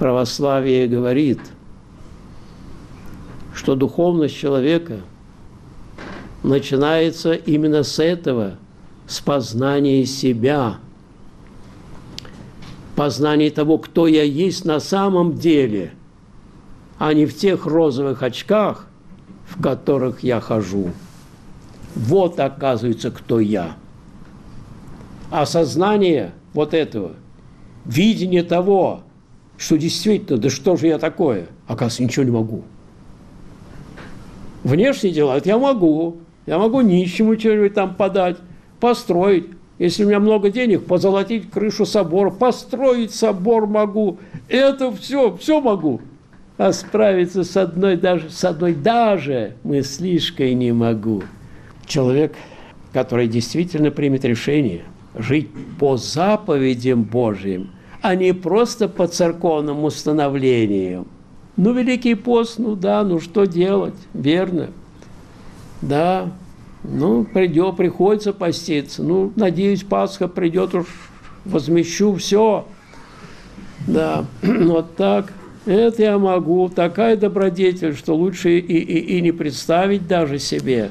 православие говорит, что духовность человека начинается именно с этого, с познания себя, познания того, кто я есть на самом деле, а не в тех розовых очках, в которых я хожу. Вот, оказывается, кто я. Осознание вот этого, видение того, что действительно, да что же я такое? Оказывается, ничего не могу. Внешние дела, это я могу. Я могу нищему что-нибудь там подать, построить. Если у меня много денег, позолотить крышу собора, построить собор могу. Это все могу. А справиться с одной даже мыслишкой не могу. Человек, который действительно примет решение жить по заповедям Божьим, а не просто по церковным установлениям. Ну, Великий пост, ну да, ну что делать, верно? Да, ну, приходится поститься. Ну, надеюсь, Пасха придет, уж возмещу все. Да, вот так. Это я могу. Такая добродетель, что лучше и не представить даже себе.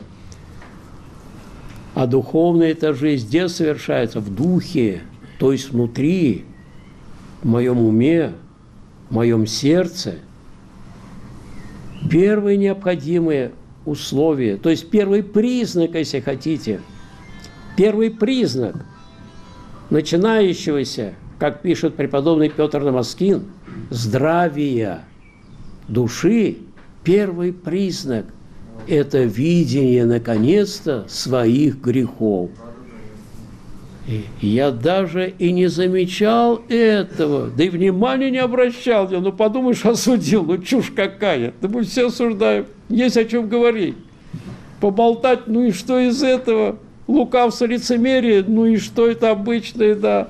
А духовная эта жизнь где совершается? В духе, то есть внутри, в моем уме, в моем сердце. Первые необходимые условия, то есть первый признак, если хотите, первый признак начинающегося, как пишет преподобный Петр Намоскин, здравия души, первый признак – это видение, наконец-то, своих грехов. Я даже и не замечал этого, да и внимания не обращал. Ну, подумаешь, осудил, ну, чушь какая. Да мы все осуждаем, есть о чем говорить. Поболтать, ну и что из этого? Лукавство, лицемерие, ну и что это обычное, да,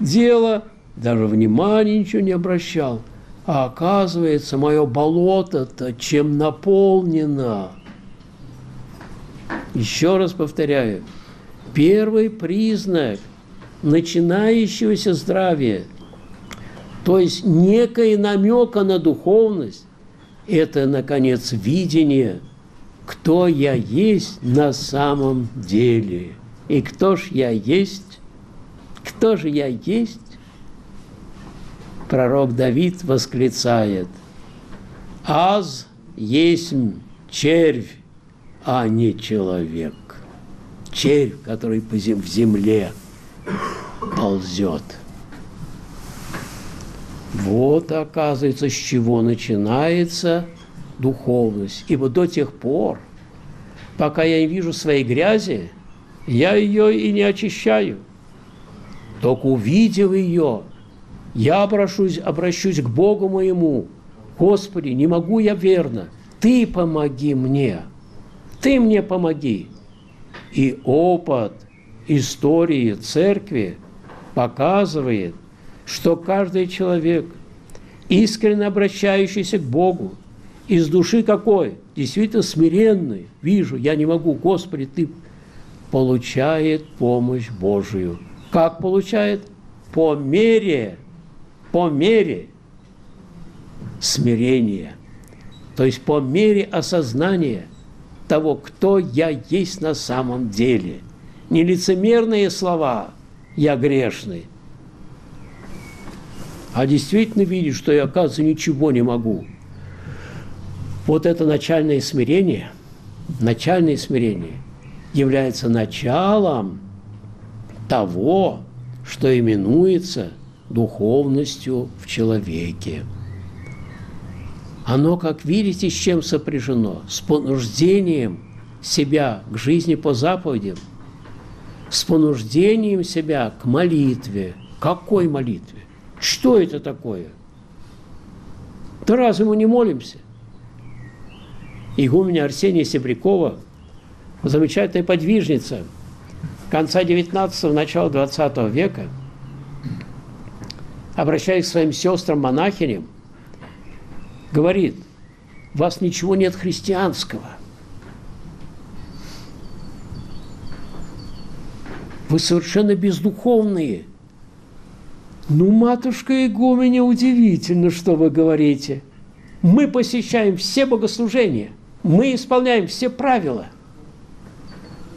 дело. Даже внимания ничего не обращал. А оказывается, мое болото-то чем наполнено. Еще раз повторяю. Первый признак начинающегося здравия, то есть некое намека на духовность, это, наконец, видение, кто я есть на самом деле. И кто ж я есть? Кто же я есть? Пророк Давид восклицает: «Аз есмь червь, а не человек». Червь, который в земле ползет. Вот, оказывается, с чего начинается духовность. Ибо до тех пор, пока я не вижу своей грязи, я ее и не очищаю. Только увидев ее, я обращусь к Богу моему. Господи, не могу я верно. Ты помоги мне. Ты мне помоги. И опыт истории Церкви показывает, что каждый человек, искренне обращающийся к Богу, из души какой? Действительно смиренный, вижу, я не могу, Господи, Ты, получает помощь Божию. Как получает? По мере смирения, то есть по мере осознания того, кто я есть на самом деле. Не лицемерные слова «я грешный», а действительно видеть, что я, оказывается, ничего не могу. Вот это начальное смирение является началом того, что именуется духовностью в человеке. Оно, как видите, с чем сопряжено? С понуждением себя к жизни по заповедям, с понуждением себя к молитве. Какой молитве? Что это такое? Да разве мы не молимся? Игумения Арсения Себрякова, замечательная подвижница конца XIX – начала XX века, обращаясь к своим сестрам-монахиням, говорит: у вас ничего нет христианского. Вы совершенно бездуховные. «Ну, матушка игуменя, удивительно, что вы говорите. Мы посещаем все богослужения, мы исполняем все правила,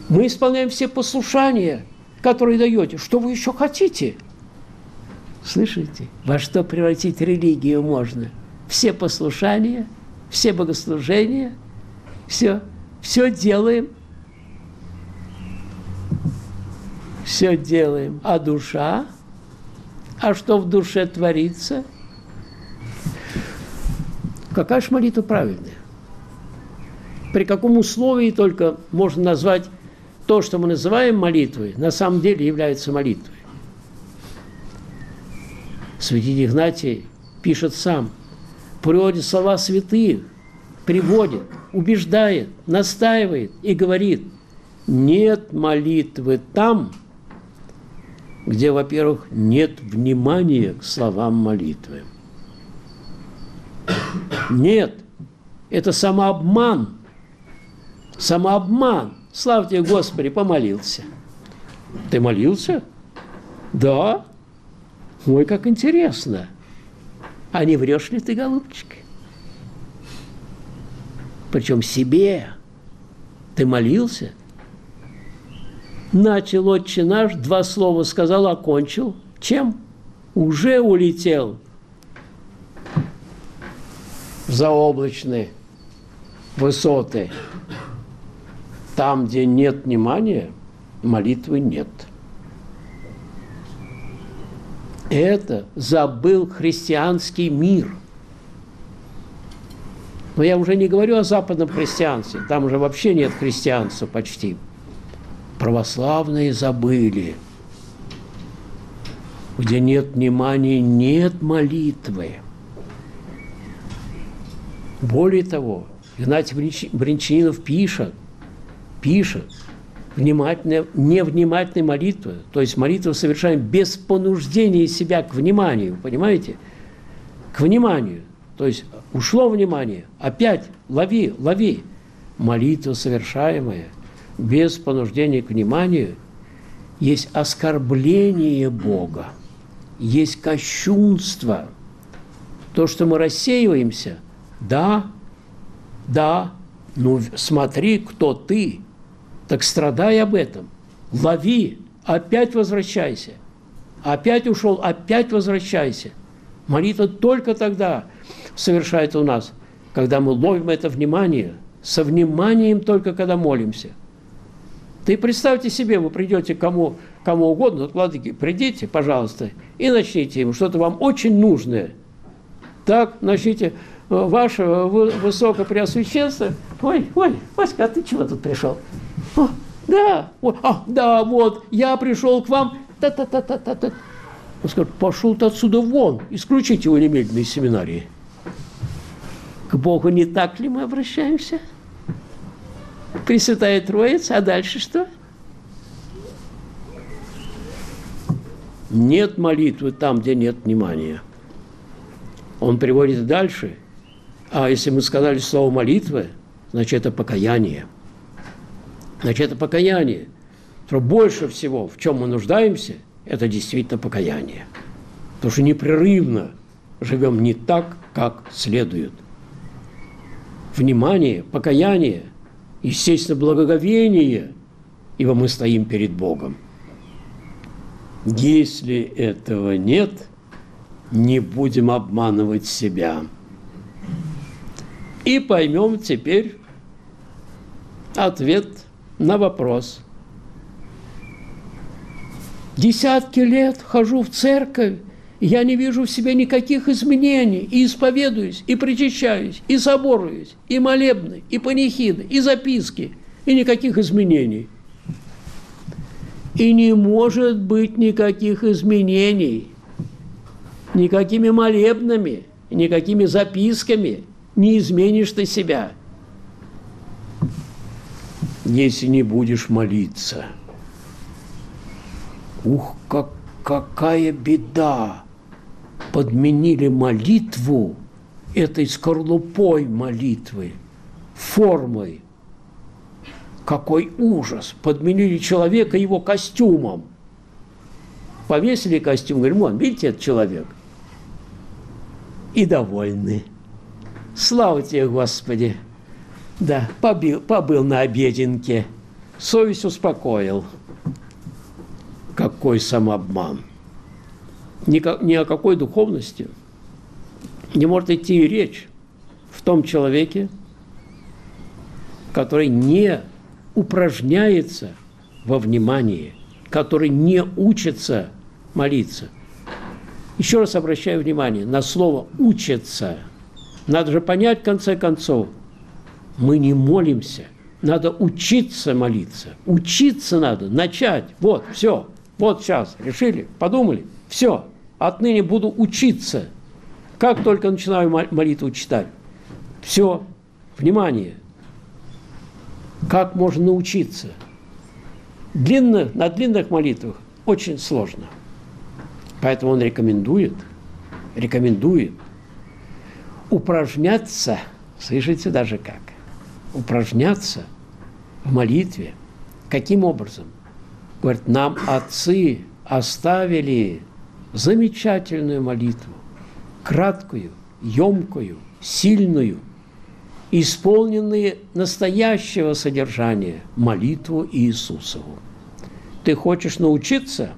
мы исполняем все послушания, которые даете. Что вы еще хотите?» Слышите, во что превратить религию можно? Все послушания, все богослужения, все делаем. Все делаем. А душа? А что в душе творится? Какая же молитва правильная? При каком условии только можно назвать то, что мы называем молитвой, на самом деле является молитвой? Святитель Игнатий пишет сам, приводит слова святых, приводит, убеждает, настаивает и говорит: нет молитвы там, где, во-первых, нет внимания к словам молитвы. Нет, это самообман. Самообман. Слава тебе, Господи, помолился. Ты молился? Да. Ой, как интересно. А не врешь ли ты, голубчик? Причем себе. Ты молился? Начал «Отче наш», два слова сказал, окончил. Чем? Уже улетел в заоблачные высоты. Там, где нет внимания, молитвы нет. Это забыл христианский мир. Но я уже не говорю о западном христианстве. Там уже вообще нет христианства почти. Православные забыли. Где нет внимания, нет молитвы. Более того, Игнатий Брянчанинов пишет, невнимательная молитва, то есть молитву совершаем без понуждения себя к вниманию, понимаете? К вниманию, то есть ушло внимание, опять лови. Молитва, совершаемая без понуждения к вниманию, есть оскорбление Бога, есть кощунство. То, что мы рассеиваемся, да, ну смотри, кто ты, так страдай об этом, лови, опять возвращайся, опять ушел, опять возвращайся. Молитва только тогда совершается у нас, когда мы ловим это внимание, со вниманием только когда молимся. Ты представьте себе, вы придете кому угодно, вот, владыки, придите, пожалуйста, и начните ему что-то вам очень нужное. Так, начните, ваше высокопреосвященство, ой, Васька, а ты чего тут пришел? О, да, ой, а, да, вот, я пришел к вам, та-та-та-та-та-та. Он скажет: пошел ты отсюда вон, исключите его немедленно из семинарии. К Богу не так ли мы обращаемся? Пресвятая Троица, а дальше что? Нет молитвы там, где нет внимания. Он приводит дальше. А если мы сказали слово «молитва», значит, это покаяние. Значит, это покаяние. То больше всего, в чем мы нуждаемся, это действительно покаяние. Потому что непрерывно живем не так, как следует. Внимание, покаяние, естественно, благоговение, ибо мы стоим перед Богом. Если этого нет, не будем обманывать себя. И поймем теперь ответ на вопрос. Десятки лет хожу в церковь, я не вижу в себе никаких изменений, и исповедуюсь, и причащаюсь, и соборуюсь, и молебны, и панихиды, и записки, и никаких изменений. И не может быть никаких изменений никакими молебнами, никакими записками. Не изменишь ты себя, если не будешь молиться. Ух, какая беда! Подменили молитву этой скорлупой молитвы, формой. Какой ужас! Подменили человека его костюмом. Повесили костюм, говорим, вон, видите, этот человек? И довольны. Слава тебе, Господи! Да, побыл на обеденке, совесть успокоил. Какой самообман! Ни о какой духовности не может идти и речь в том человеке, который не упражняется во внимании, который не учится молиться. Еще раз обращаю внимание на слово «учится». Надо же понять, в конце концов, мы не молимся, надо учиться молиться. Учиться надо, начать. Вот, все, вот сейчас, решили, подумали, все, отныне буду учиться. Как только начинаю молитву читать, все, внимание, как можно научиться? На длинных молитвах очень сложно. Поэтому он рекомендует упражняться, слышите, даже как, упражняться в молитве. Каким образом? Говорит, нам отцы оставили замечательную молитву, краткую, емкую, сильную, исполненные настоящего содержания молитву Иисусову. Ты хочешь научиться?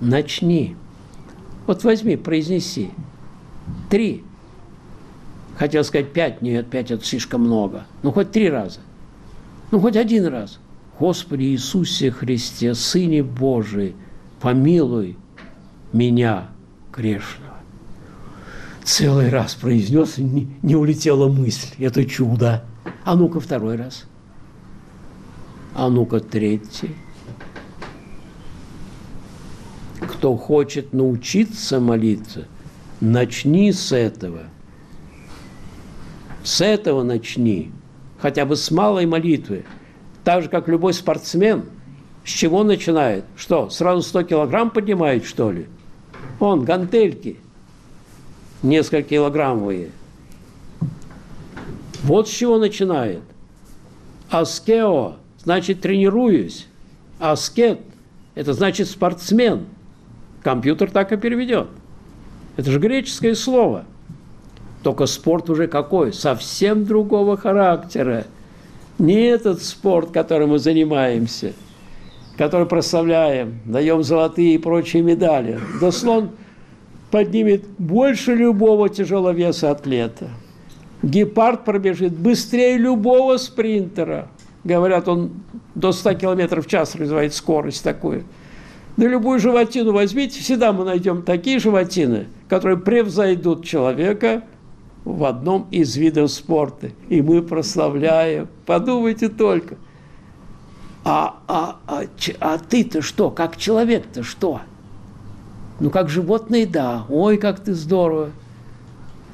Начни. Вот возьми, произнеси. 3. Хотел сказать 5, нет, 5 – это слишком много. Ну, хоть 3 раза. Ну, хоть 1 раз. Господи Иисусе Христе, Сыне Божий, помилуй меня грешного. Целый раз произнес, не улетела мысль. Это чудо. А ну-ка 2 раз. А ну-ка 3. Кто хочет научиться молиться, начни с этого. С этого начни. Хотя бы с малой молитвы. Так же, как любой спортсмен. С чего начинает? Что, сразу 100 килограмм поднимает, что ли? Вон, гантельки. Несколько килограммовые. Вот с чего начинает. Аскео, значит, тренируюсь. Аскет, это значит спортсмен. Компьютер так и переведет. Это же греческое слово. Только спорт уже какой? Совсем другого характера. Не этот спорт, которым мы занимаемся, который прославляем, даем золотые и прочие медали. Да слон поднимет больше любого тяжеловеса атлета. Гепард пробежит быстрее любого спринтера. Говорят, он до 100 км в час развивает скорость такую. Да любую животину возьмите, всегда мы найдем такие животины, которые превзойдут человека в одном из видов спорта. И мы прославляем. Подумайте только. А ты-то что? Как человек-то что? Ну, как животное, да. Ой, как ты здорово.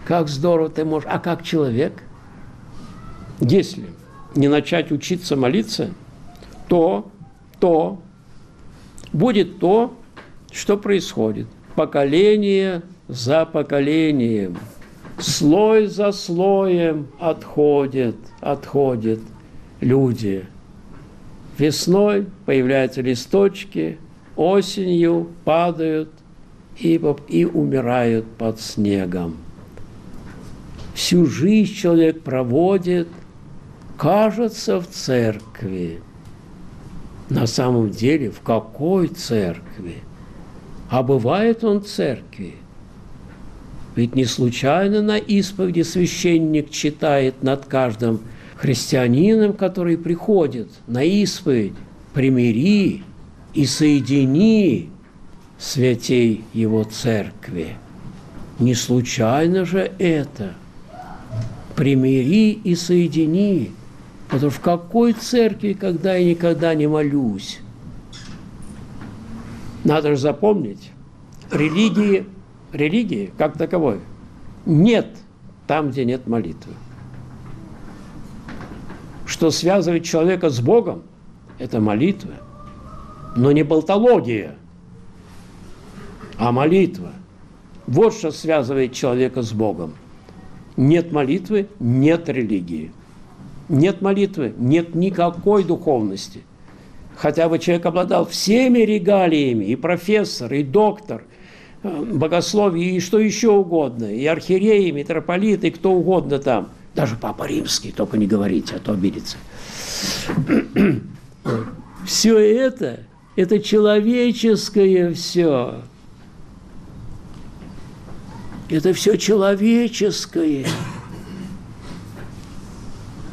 Как здорово ты можешь. А как человек? Если не начать учиться молиться, то будет то, что происходит. Поколение за поколением, слой за слоем отходят люди. Весной появляются листочки, осенью падают. И умирают под снегом. Всю жизнь человек проводит, кажется, в церкви. На самом деле, в какой церкви? А бывает он в церкви. Ведь не случайно на исповеди священник читает над каждым христианином, который приходит на исповедь, примири и соедини святей его церкви. Не случайно же это. Примири и соедини. Потому что в какой церкви, когда я никогда не молюсь? Надо же запомнить, религии как таковой нет там, где нет молитвы. Что связывает человека с Богом, это молитва, но не болтология. А молитва. Вот что связывает человека с Богом. Нет молитвы – нет религии. Нет молитвы – нет никакой духовности. Хотя бы человек обладал всеми регалиями, и профессор, и доктор богословия, и что еще угодно, и архиерей, и митрополит, и кто угодно там. Даже Папа Римский, только не говорите, а то обидится. Все это человеческое все. Это все человеческое,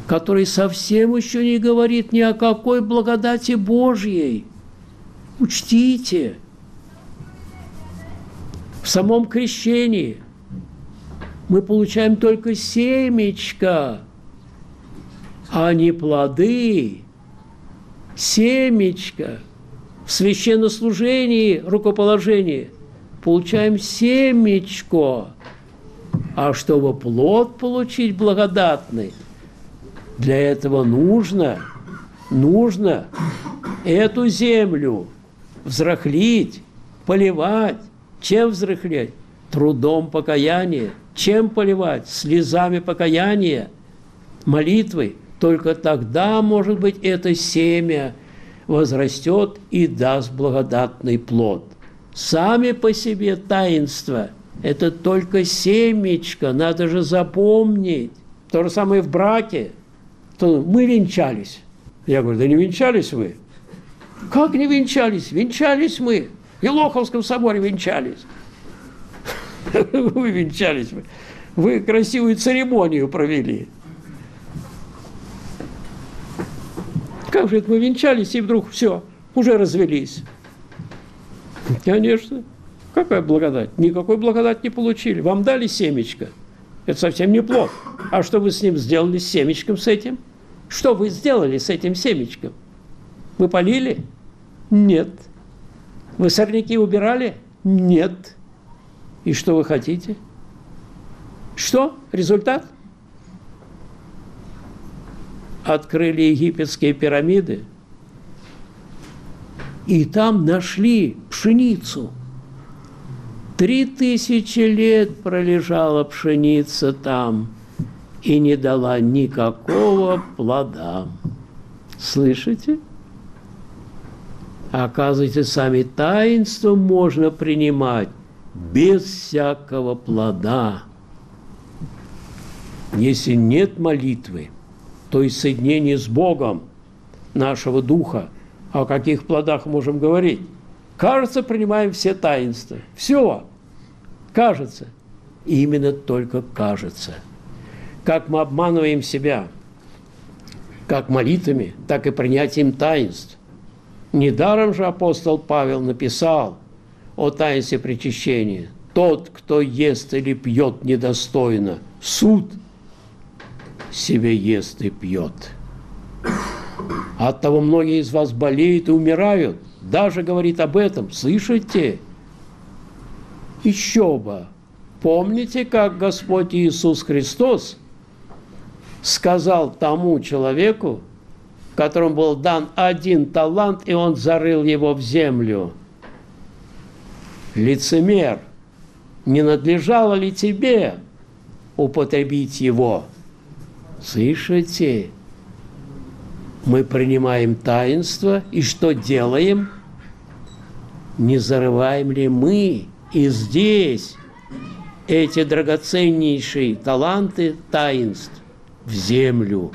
которое совсем еще не говорит ни о какой благодати Божьей. Учтите, в самом крещении мы получаем только семечко, а не плоды. Семечко. В священнослужении, рукоположении получаем семечко, а чтобы плод получить благодатный, для этого нужно эту землю взрыхлить, поливать. Чем взрыхлять? Трудом покаяния. Чем поливать? Слезами покаяния, молитвой. Только тогда, может быть, это семя возрастет и даст благодатный плод. Сами по себе таинства – это только семечко, надо же запомнить. То же самое в браке. Мы венчались. Я говорю, да не венчались вы. Как не венчались? Венчались мы. В Елоховском соборе венчались. Вы венчались. Вы красивую церемонию провели. Как же это мы венчались, и вдруг все, уже развелись? Конечно. Какая благодать? Никакой благодати не получили. Вам дали семечко. Это совсем не плод. А что вы с ним сделали, с семечком с этим? Что вы сделали с этим семечком? Вы полили? Нет. Вы сорняки убирали? Нет. И что вы хотите? Что? Результат? Открыли египетские пирамиды, и там нашли пшеницу. 3000 лет пролежала пшеница там и не дала никакого плода. Слышите? Оказывается, сами таинства можно принимать без всякого плода. Если нет молитвы, то есть соединение с Богом нашего духа, о каких плодах можем говорить? Кажется, принимаем все таинства. Все. Кажется. И именно только кажется. Как мы обманываем себя, как молитвами, так и принятием таинств. Недаром же апостол Павел написал о таинстве причащения. Тот, кто ест или пьет недостойно, суд себе ест и пьет. Оттого многие из вас болеют и умирают. Даже говорит об этом. Слышите? Еще бы. Помните, как Господь Иисус Христос сказал тому человеку, которому был дан 1 талант, и он зарыл его в землю: лицемер, не надлежало ли тебе употребить его? Слышите? Мы принимаем таинство, и что делаем? Не зарываем ли мы и здесь эти драгоценнейшие таланты таинств в землю,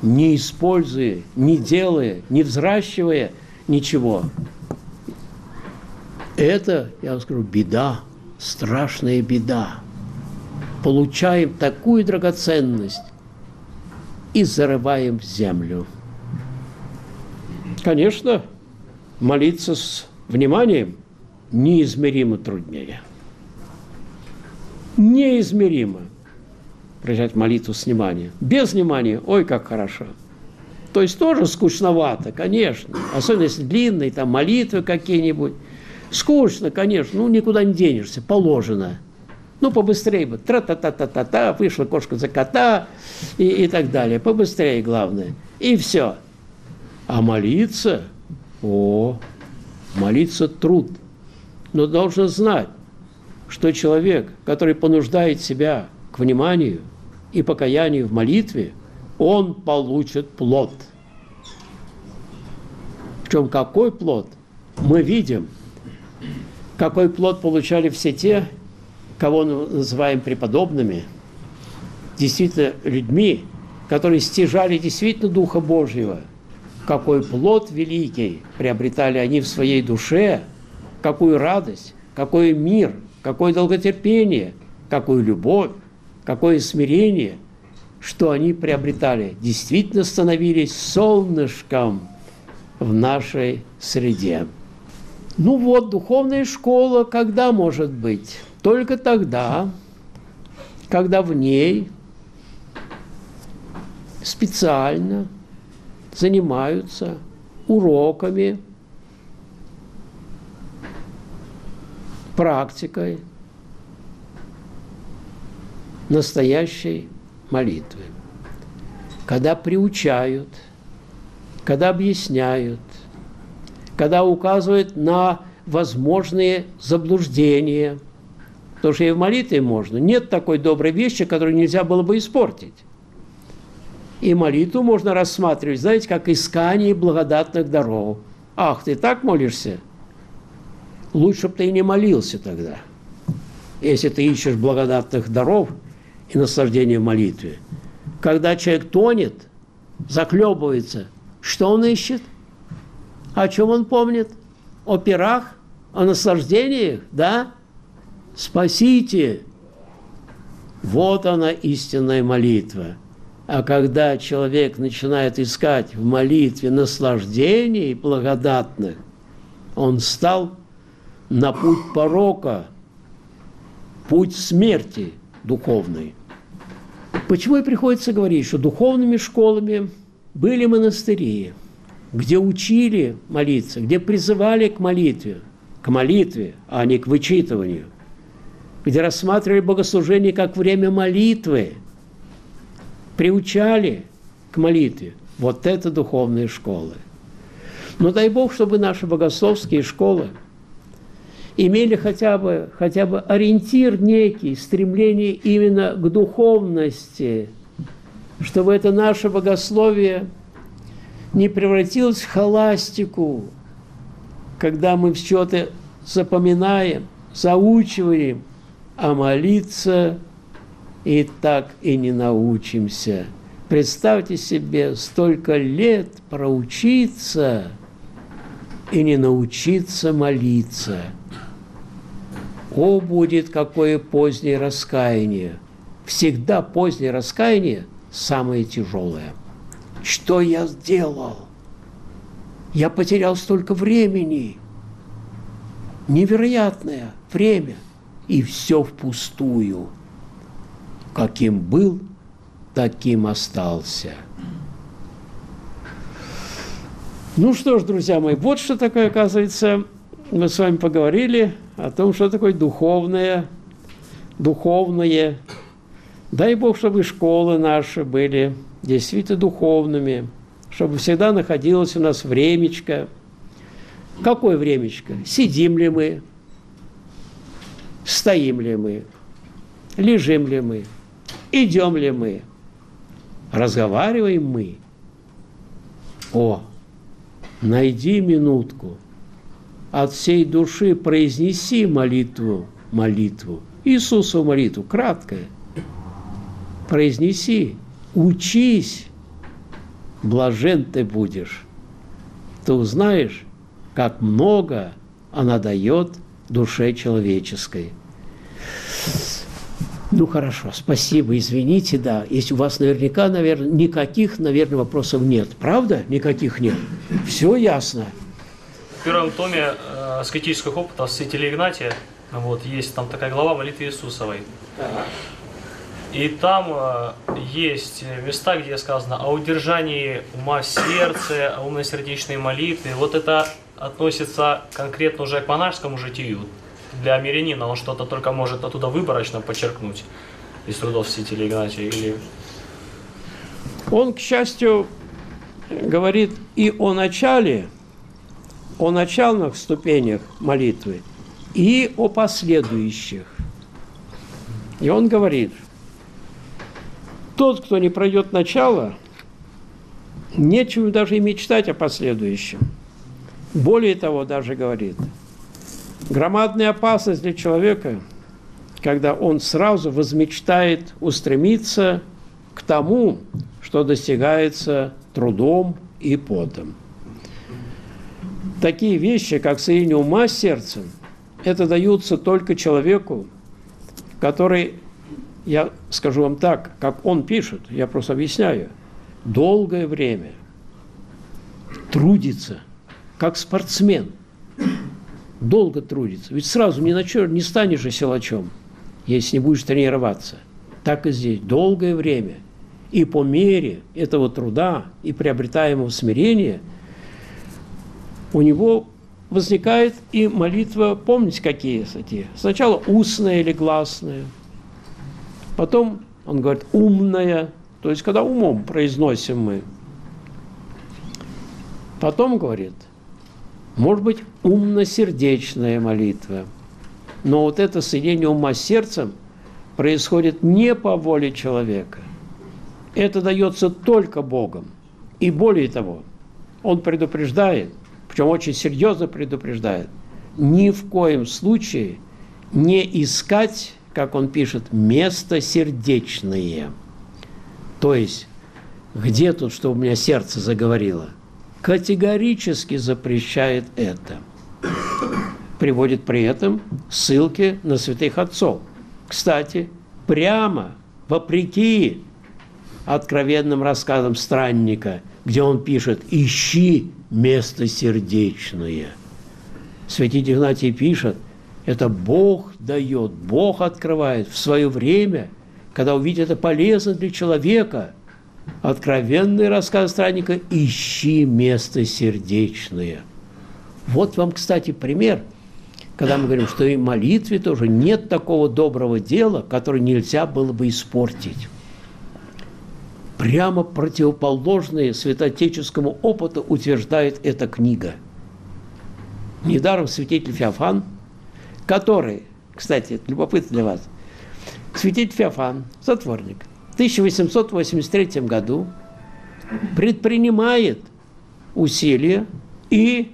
не используя, не делая, не взращивая ничего? Это, я вам скажу, беда, страшная беда. Получаем такую драгоценность и зарываем в землю. Конечно, молиться с вниманием неизмеримо труднее. Неизмеримо принять молитву с вниманием. Без внимания, ой, как хорошо. То есть тоже скучновато, конечно. Особенно если длинные там молитвы какие-нибудь. Скучно, конечно, ну никуда не денешься, положено. Ну, побыстрее бы. Тра-та-та-та-та-та, вышла кошка за кота и так далее. Побыстрее, главное. И все. А молиться? О, молиться труд. Но должен знать, что человек, который понуждает себя к вниманию и покаянию в молитве, он получит плод. Причем какой плод мы видим, какой плод получали все те, кого мы называем преподобными, действительно людьми, которые стяжали действительно Духа Божьего. Какой плод великий приобретали они в своей душе, какую радость, какой мир, какое долготерпение, какую любовь, какое смирение, что они приобретали, действительно становились солнышком в нашей среде. Ну вот, духовная школа когда может быть? Только тогда, когда в ней специально занимаются уроками, практикой настоящей молитвы, когда приучают, когда объясняют, когда указывают на возможные заблуждения. Потому что и в молитве можно. Нет такой доброй вещи, которую нельзя было бы испортить. И молитву можно рассматривать, знаете, как искание благодатных даров. Ах, ты так молишься? Лучше бы ты и не молился тогда, если ты ищешь благодатных даров и наслаждения в молитве. Когда человек тонет, захлебывается, что он ищет? О чем он помнит? О пирах? О наслаждениях? Да? Спасите! Вот она, истинная молитва. А когда человек начинает искать в молитве наслаждений благодатных, он стал на путь порока, путь смерти духовной. Почему и приходится говорить, что духовными школами были монастыри, где учили молиться, где призывали к молитве, а не к вычитыванию, где рассматривали богослужение как время молитвы, приучали к молитве. Вот это духовные школы. Но дай Бог, чтобы наши богословские школы имели хотя бы ориентир некий, стремление именно к духовности, чтобы это наше богословие не превратилось в схоластику, когда мы что-то запоминаем, заучиваем, а молиться и так и не научимся. Представьте себе, столько лет проучиться и не научиться молиться. О, будет какое позднее раскаяние! Всегда позднее раскаяние самое тяжелое. Что я сделал? Я потерял столько времени. Невероятное время. И все впустую. Каким был, таким остался. Ну что ж, друзья мои, вот что такое, оказывается, мы с вами поговорили о том, что такое духовное. Дай Бог, чтобы школы наши были действительно духовными, чтобы всегда находилось у нас времечко. Какое времечко? Сидим ли мы? Стоим ли мы? Лежим ли мы? Идем ли мы? Разговариваем мы? О, найди минутку. От всей души произнеси молитву. Иисусову молитву, краткая. Произнеси. Учись, блажен ты будешь. Ты узнаешь, как много она дает душе человеческой. Ну хорошо, спасибо, извините, да. Если у вас наверняка, наверное, никаких, наверное, вопросов нет. Правда? Никаких нет. Все ясно. В первом томе аскетических опытов святителя Игнатия вот, есть там такая глава молитвы Иисусовой. Ага. И там есть места, где сказано о удержании ума в сердце, о умно-сердечной молитве. Вот это относится конкретно уже к монашескому житию. Для мирянина он что-то только может оттуда выборочно подчеркнуть из трудов святителя Игнатия. Или... Он, к счастью, говорит и о начальных ступенях молитвы, и о последующих. И он говорит... Тот, кто не пройдет начало, нечего даже и мечтать о последующем. Более того, даже говорит, громадная опасность для человека, когда он сразу возмечтает устремиться к тому, что достигается трудом и потом. Такие вещи, как соединение ума с сердцем, это даются только человеку, который, я скажу вам так, как он пишет, я просто объясняю, долгое время трудится, как спортсмен, долго трудится. Ведь сразу не станешь же силачом, если не будешь тренироваться. Так и здесь, долгое время. И по мере этого труда и приобретаемого смирения у него возникает и молитва, помните, какие статьи? Сначала устная или гласная, потом, он говорит, умная, то есть когда умом произносим мы. Потом, говорит, может быть, умно-сердечная молитва. Но вот это соединение ума с сердцем происходит не по воле человека. Это дается только Богом. И более того, он предупреждает, причем очень серьезно предупреждает, ни в коем случае не искать, как он пишет, место сердечное. То есть, где тут, что у меня сердце заговорило? Категорически запрещает это. Приводит при этом ссылки на святых отцов. Кстати, прямо вопреки откровенным рассказам странника, где он пишет «Ищи место сердечное». Святитель Игнатий пишет, это Бог дает, Бог открывает в свое время, когда увидит это полезно для человека. Откровенный рассказ странника «Ищи место сердечное». Вот вам, кстати, пример, когда мы говорим, что и в молитве тоже нет такого доброго дела, которое нельзя было бы испортить. Прямо противоположные святоотеческому опыту утверждает эта книга. Недаром святитель Феофан, который, кстати, это любопытно для вас, святитель Феофан, затворник, в 1883 году предпринимает усилия и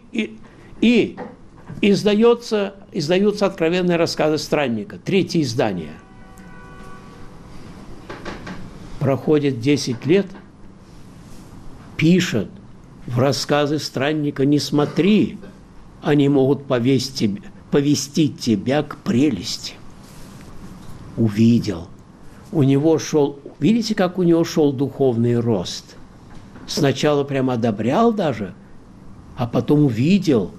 издаются откровенные рассказы странника, третье издание. Проходит 10 лет, пишет, в рассказы странника не смотри, они могут повести тебя к прелести. Увидел. У него шел, видите, как у него шел духовный рост. Сначала прямо одобрял даже, а потом увидел,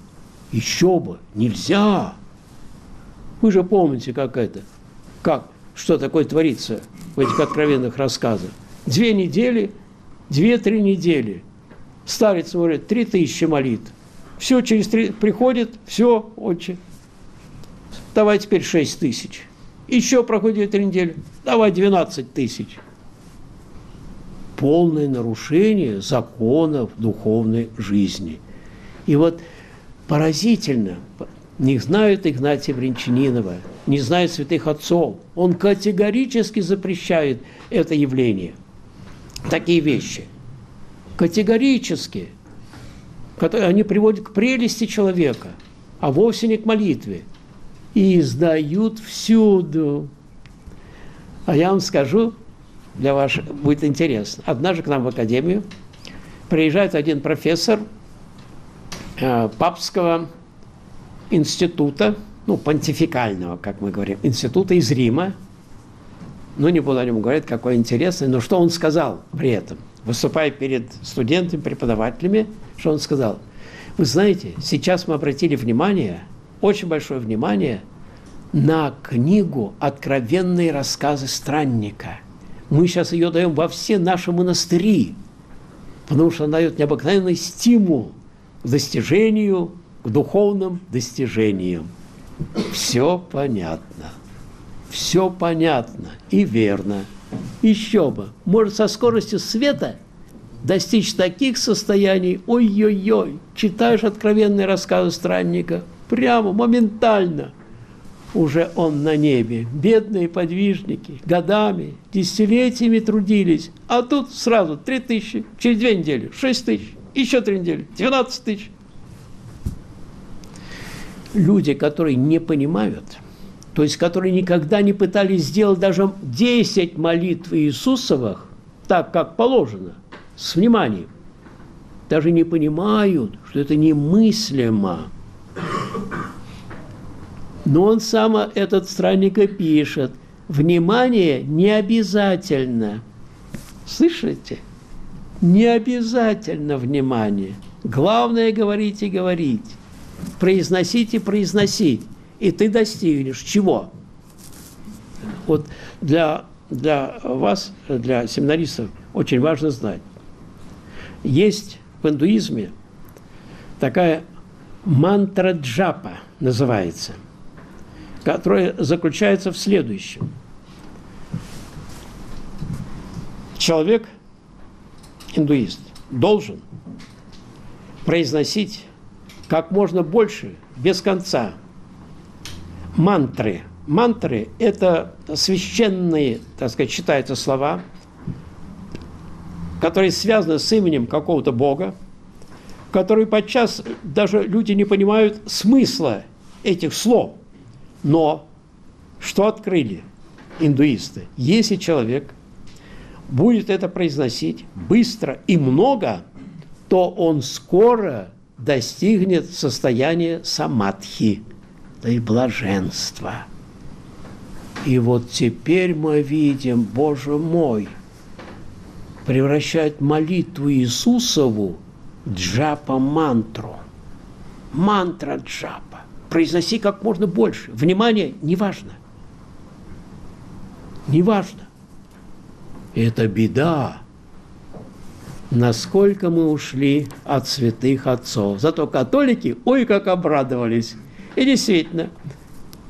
еще бы, нельзя. Вы же помните, как это, что такое творится в этих откровенных рассказах. 2 недели, 2-3 недели. Старец говорит, 3000 молитв. Все через 3 приходит, все, отче. Давай теперь 6000. Еще проходит 3 недели. Давай 12000. Полное нарушение законов духовной жизни. И вот поразительно, не знают Игнатия Брянчанинова, не знает святых отцов. Он категорически запрещает это явление. Такие вещи. Категорически. Они приводят к прелести человека, а вовсе не к молитве. И издают всюду. А я вам скажу, для вас будет интересно. Однажды к нам в академию приезжает один профессор Папского института, ну, понтификального, как мы говорим, института из Рима. Ну, не буду о нем говорить, какой интересный, но что он сказал при этом, выступая перед студентами, преподавателями, что он сказал? Вы знаете, сейчас мы обратили внимание, очень большое внимание, на книгу «Откровенные рассказы странника». Мы сейчас ее даем во все наши монастыри, потому что она дает необыкновенный стимул к достижению, к духовным достижениям. Все понятно. Все понятно и верно. Еще бы. Может, со скоростью света достичь таких состояний. Ой-ой-ой. Читаешь откровенные рассказы странника. Прямо, моментально. Уже он на небе. Бедные подвижники. Годами, десятилетиями трудились. А тут сразу 3000. Через 2 недели 6000. Еще 3 недели 12000. люди, которые не понимают, то есть которые никогда не пытались сделать даже 10 молитв Иисусовых так, как положено, с вниманием, даже не понимают, что это немыслимо. Но он сам, этот странник, и пишет: внимание не обязательно. Слышите? Не обязательно внимание. Главное – говорить и говорить, произносить и произносить. И ты достигнешь чего? Вот для вас, для семинаристов, очень важно знать. Есть в индуизме такая мантра джапа, называется, которая заключается в следующем. Человек, индуист, должен произносить как можно больше, без конца, мантры. Мантры – это священные, так сказать, считаются слова, которые связаны с именем какого-то бога, которые подчас даже люди не понимают смысла этих слов. Но что открыли индуисты? Если человек будет это произносить быстро и много, то он скоро достигнет состояния самадхи, да и блаженства. И вот теперь мы видим, Боже мой, превращать молитву Иисусову в джапа-мантру. Мантра-джапа. Произноси как можно больше. Внимание, неважно. Неважно. Это беда. Насколько мы ушли от святых отцов. Зато католики, ой, как обрадовались. И действительно,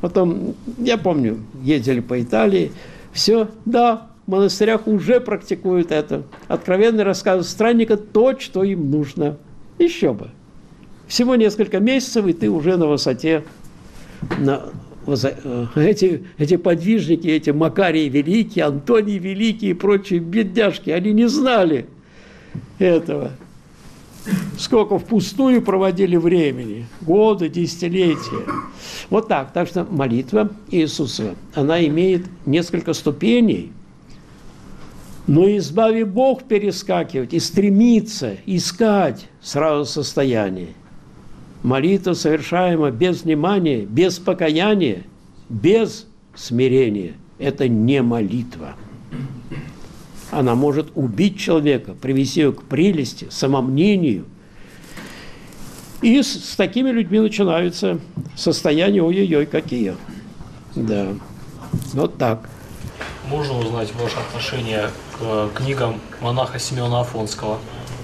потом, я помню, ездили по Италии, все, да, в монастырях уже практикуют это. Откровенно рассказывают странника то, что им нужно. Еще бы. Всего несколько месяцев, и ты уже на высоте. Эти подвижники, эти Макарий Великий, Антоний Великий и прочие бедняжки, они не знали этого. Сколько впустую проводили времени, годы, десятилетия. Вот так. Так что молитва Иисусова, она имеет несколько ступеней. Но избави Бог перескакивать и стремиться искать сразу состояние. Молитва, совершаемая без внимания, без покаяния, без смирения, это не молитва. Она может убить человека, привести его к прелести, самомнению. И с такими людьми начинаются состояния ой-ой-ой какие. Да, вот так. Можно узнать ваше отношение к книгам монаха Симеона Афонского?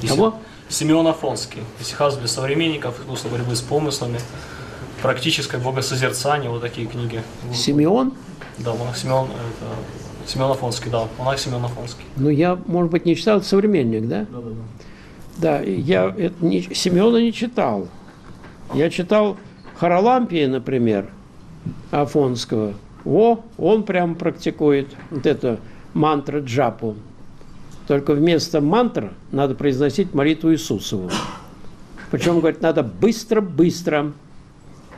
Кого? Симеон Афонский. Исихаз для современников, искусство борьбы с помыслами, практическое богосозерцание, вот такие книги. Симеон? Да, монах Симеон, это Симеон Афонский, да, монах Симеон Афонский. Ну, я, может быть, не читал «Современник», да? Да, да, да. Да, я Симеона не читал. Я читал Харалампия, например, Афонского. О, он прям практикует вот эту мантра-джапу. Только вместо мантр надо произносить молитву Иисусову. Причем, говорит, надо быстро-быстро.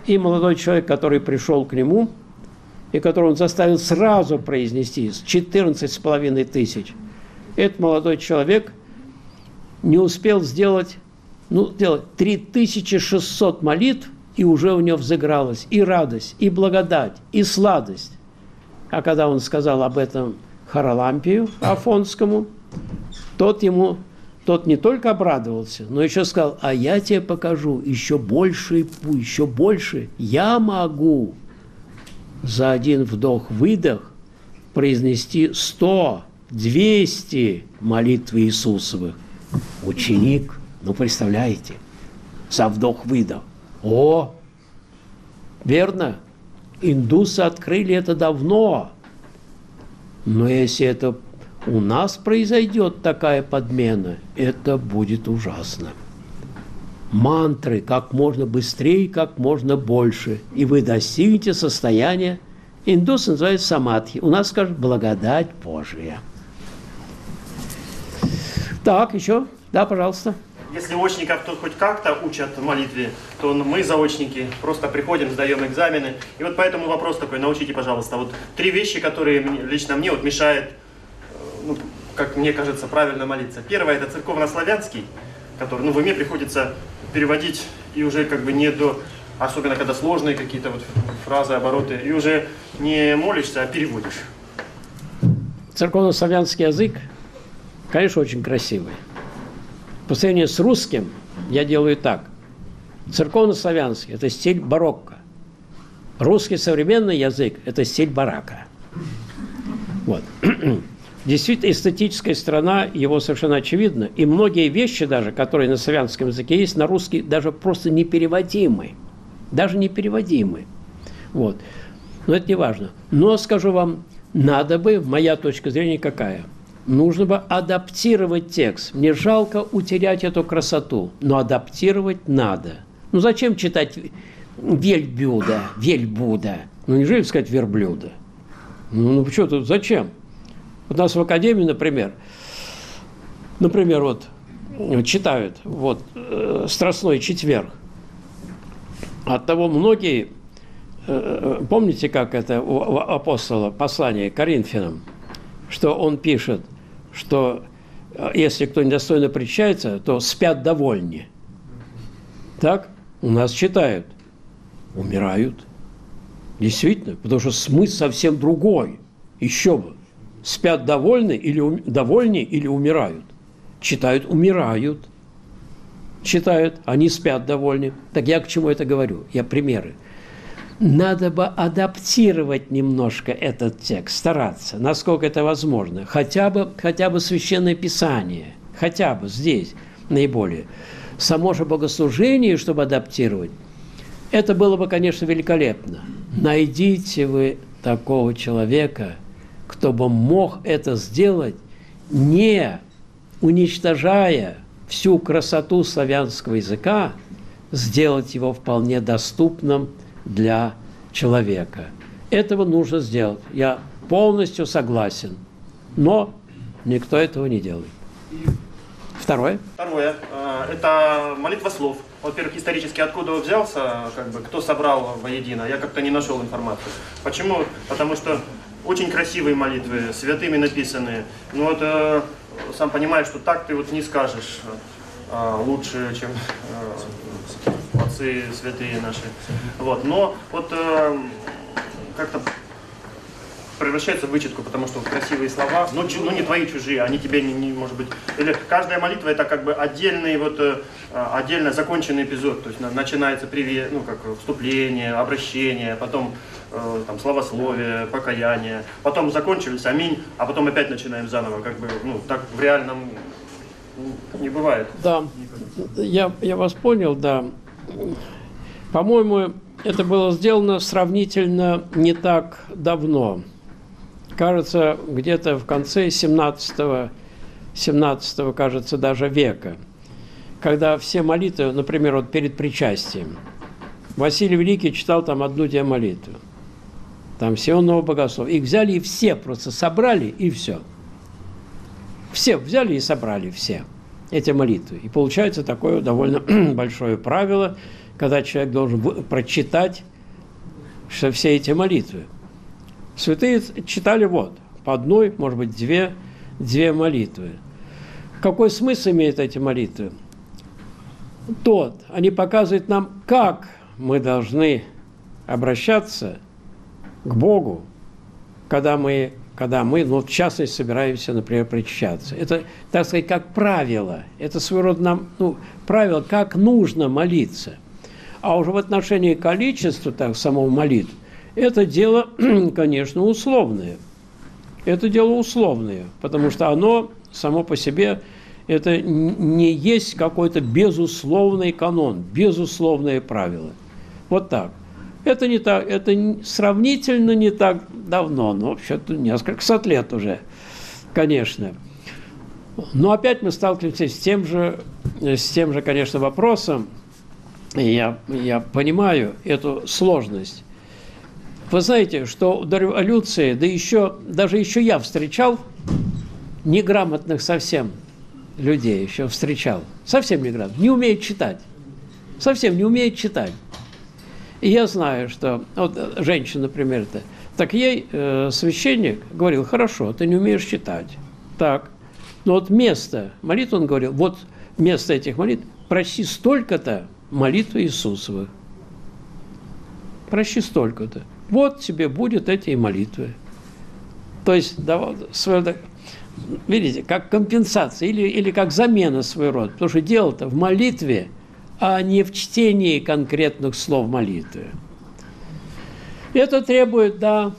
И молодой человек, который пришел к нему, и которого он заставил сразу произнести 14,5 тысяч, этот молодой человек не успел сделать, ну, 3600 молитв, и уже у него взыгралась и радость, и благодать, и сладость. А когда он сказал об этом Харалампию Афонскому, тот не только обрадовался, но еще сказал: а я тебе покажу еще больше, еще больше. Я могу за один вдох-выдох произнести 100-200 молитв Иисусовых. Ученик, ну представляете, за вдох-выдох. О, верно, индусы открыли это давно. Но если это у нас произойдет такая подмена, это будет ужасно. Мантры как можно быстрее, как можно больше. И вы достигнете состояния, индусы называют самадхи, у нас скажут благодать Божия. Так, еще? Да, пожалуйста. Если очников тут хоть как-то учат молитве, то мы, заочники, просто приходим, сдаем экзамены. И вот поэтому вопрос такой, научите, пожалуйста, вот три вещи, которые лично мне вот мешают, ну, как мне кажется, правильно молиться. Первое – это церковнославянский, который, ну, в уме приходится переводить, и уже как бы не до, особенно когда сложные какие-то вот фразы, обороты, и уже не молишься, а переводишь. Церковнославянский язык, конечно, очень красивый. По сравнению с русским я делаю так. Церковнославянский – это стиль барокко. Русский современный язык – это стиль барака. Вот. Действительно, эстетическая сторона его совершенно очевидна. И многие вещи даже, которые на славянском языке есть, на русский даже просто непереводимы. Даже непереводимы. Вот. Но это не важно. Но, скажу вам, надо бы, моя точка зрения какая – нужно бы адаптировать текст. Мне жалко утерять эту красоту, но адаптировать надо. Ну зачем читать вельбюда, вельбуда? Ну неужели сказать верблюда? Ну что тут, зачем? У нас в академии, например, вот читают вот «Страстной четверг». Оттого многие, помните, как это у апостола послание к Коринфянам, что он пишет, что если кто недостойно причащается, то спят довольни. Так? У нас читают. Умирают. Действительно, потому что смысл совсем другой. Еще бы. Спят довольны или, довольны или умирают. Читают, умирают. Читают, они спят довольны. Так я к чему это говорю? Я примеры. Надо бы адаптировать немножко этот текст, стараться, насколько это возможно. Хотя бы Священное Писание, хотя бы здесь наиболее. Само же богослужение, чтобы адаптировать, это было бы, конечно, великолепно. Найдите вы такого человека, кто бы мог это сделать, не уничтожая всю красоту славянского языка, сделать его вполне доступным для человека. Этого нужно сделать. Я полностью согласен. Но никто этого не делает. Второе? Второе. Это молитва слов. Во-первых, исторически откуда он взялся, как бы, кто собрал воедино. Я как-то не нашел информацию. Почему? Потому что очень красивые молитвы, святыми написанные. Но вот сам понимаешь, что так ты вот не скажешь лучше, чем отцы святые наши. Вот. Но вот как-то превращается в вычетку, потому что красивые слова, ну не твои чужие, они тебе не может быть. Или каждая молитва это как бы отдельный, вот, отдельно законченный эпизод. То есть начинается привет, ну, как вступление, обращение, потом там, словословие, покаяние, потом закончились, аминь, а потом опять начинаем заново. Как бы, ну, так в реальном не бывает. Да, я вас понял, да. По-моему, это было сделано сравнительно не так давно. Кажется, где-то в конце 17-го, кажется, даже века, когда все молитвы, например, вот перед причастием, Василий Великий читал там одну-две молитву, там Иоанна Богослова. Их взяли и все просто собрали, и все. Все взяли и собрали все эти молитвы. И получается такое довольно большое правило, когда человек должен прочитать что все эти молитвы. Святые читали вот по одной, может быть, две молитвы. Какой смысл имеют эти молитвы? Тот, они показывают нам, как мы должны обращаться к Богу, когда мы, ну, в частности, собираемся, например, причащаться. Это, так сказать, как правило. Это своего рода нам, ну, правило, как нужно молиться. А уже в отношении количества, так, самого молитв, это дело, конечно, условное. Это дело условное, потому что оно само по себе, это не есть какой-то безусловный канон, безусловное правило. Вот так. Это не так, это сравнительно не так давно, но вообще-то несколько сот лет уже, конечно. Но опять мы сталкиваемся с тем же, конечно, вопросом. Я понимаю эту сложность. Вы знаете, что до революции, да еще я встречал неграмотных совсем людей еще встречал, совсем мигрант, не умеет читать, совсем не умеет читать. И я знаю, что вот женщина, например-то, так ей священник говорил: хорошо, ты не умеешь читать, так, но вот место молитв, он говорил, вот место этих молитв, проси столько-то молитвы Иисусовы, проси столько-то, вот тебе будут эти молитвы. То есть, да, видите, как компенсация или как замена своего рода, потому что дело-то в молитве, а не в чтении конкретных слов молитвы. Это требует, да,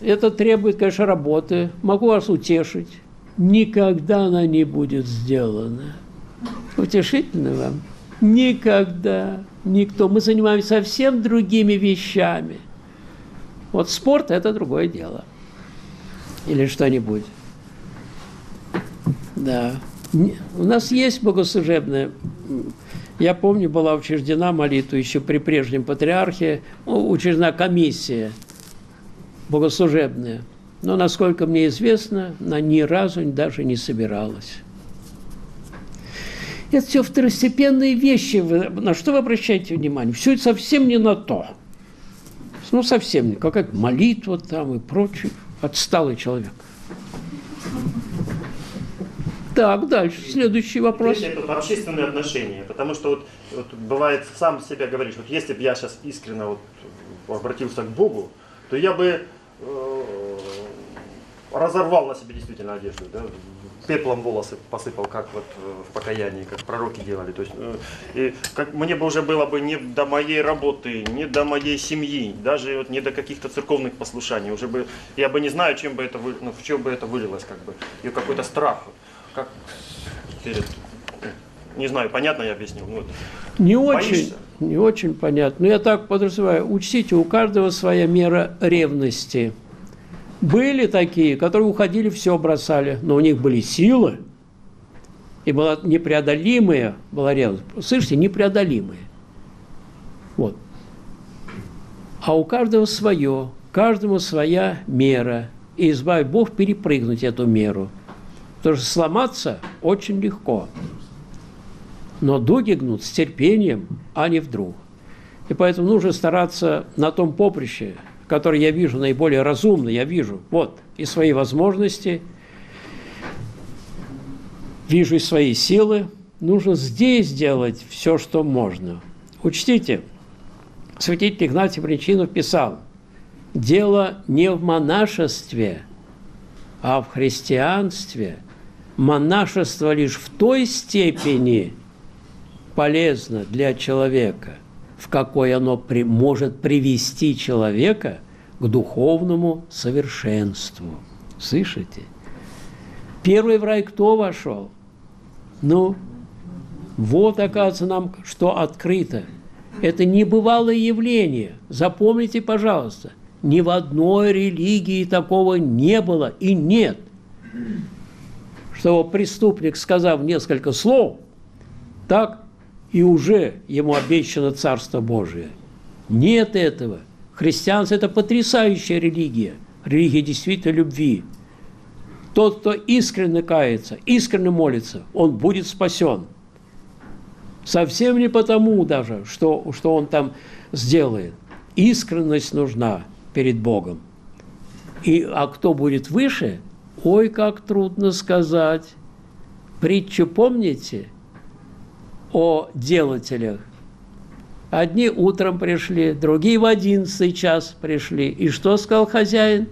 это требует, конечно, работы. Могу вас утешить. Никогда она не будет сделана. Утешительно вам? Никогда. Никто. Мы занимаемся совсем другими вещами. Вот спорт – это другое дело. Или что-нибудь. Да. У нас есть богослужебное... Я помню, была учреждена молитва еще при прежнем патриархе, учреждена комиссия богослужебная. Но, насколько мне известно, она ни разу даже не собиралась. Это все второстепенные вещи. На что вы обращаете внимание? Все это совсем не на то. Ну, совсем не. Какая-то молитва там и прочее. Отсталый человек. Так, дальше. Следующий вопрос. Это общественные отношения. Потому что вот бывает, сам себя говоришь, вот если бы я сейчас искренне обратился к Богу, то я бы разорвал на себе действительно одежду, да? Пеплом волосы посыпал, как вот в покаянии, как пророки делали. То есть, и как мне бы уже было бы не до моей работы, не до моей семьи, даже вот не до каких-то церковных послушаний. Уже бы, я бы не знаю, чем бы это, ну, в чем бы это вылилось, как бы, и какой-то страх. Как перед... Не знаю, понятно я объяснил? Вот. Не очень, не очень понятно. Но я так подразумеваю, учтите, у каждого своя мера ревности. Были такие, которые уходили, все бросали, но у них были силы, и была непреодолимая, была ревность. Слышите, непреодолимая. Вот. А у каждого свое, каждому своя мера. И избави Бог перепрыгнуть эту меру. Потому что сломаться очень легко. Но дуги гнут с терпением, а не вдруг. И поэтому нужно стараться на том поприще, который я вижу наиболее разумно, я вижу вот и свои возможности, вижу и свои силы, нужно здесь делать все, что можно. Учтите, святитель Игнатий Брянчанинов писал: дело не в монашестве, а в христианстве. Монашество лишь в той степени полезно для человека, в какой оно может привести человека к духовному совершенству. Слышите? Первый в рай кто вошел? Ну, вот, оказывается, нам что открыто. Это небывалое явление. Запомните, пожалуйста, ни в одной религии такого не было и нет, что преступник, сказав несколько слов, так и уже ему обещано Царство Божие. Нет этого. Христианство – это потрясающая религия, религия действительно любви. Тот, кто искренне кается, искренне молится, он будет спасен. Совсем не потому даже, что он там сделает. Искренность нужна перед Богом. А кто будет выше, ой, как трудно сказать. Притчу помните о делателях? Одни утром пришли, другие в 11 час пришли. И что сказал хозяин?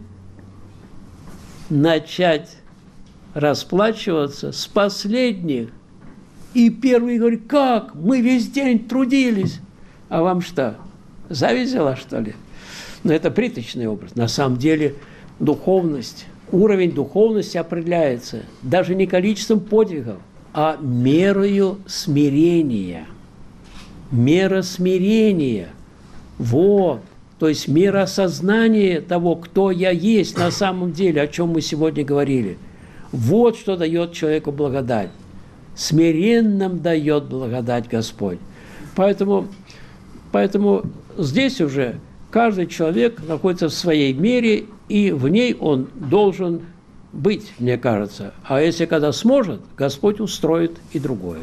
Начать расплачиваться с последних. И первый говорит: как? Мы весь день трудились. А вам что, зависть взяла, что ли? Но это приточный образ. На самом деле духовность, уровень духовности определяется даже не количеством подвигов, а мерою смирения. Мера смирения. Вот. То есть мера осознания того, кто я есть на самом деле, о чем мы сегодня говорили. Вот что дает человеку благодать. Смиренным дает благодать Господь. Поэтому здесь уже каждый человек находится в своей мере, и в ней он должен быть, мне кажется. А если когда сможет, Господь устроит и другое.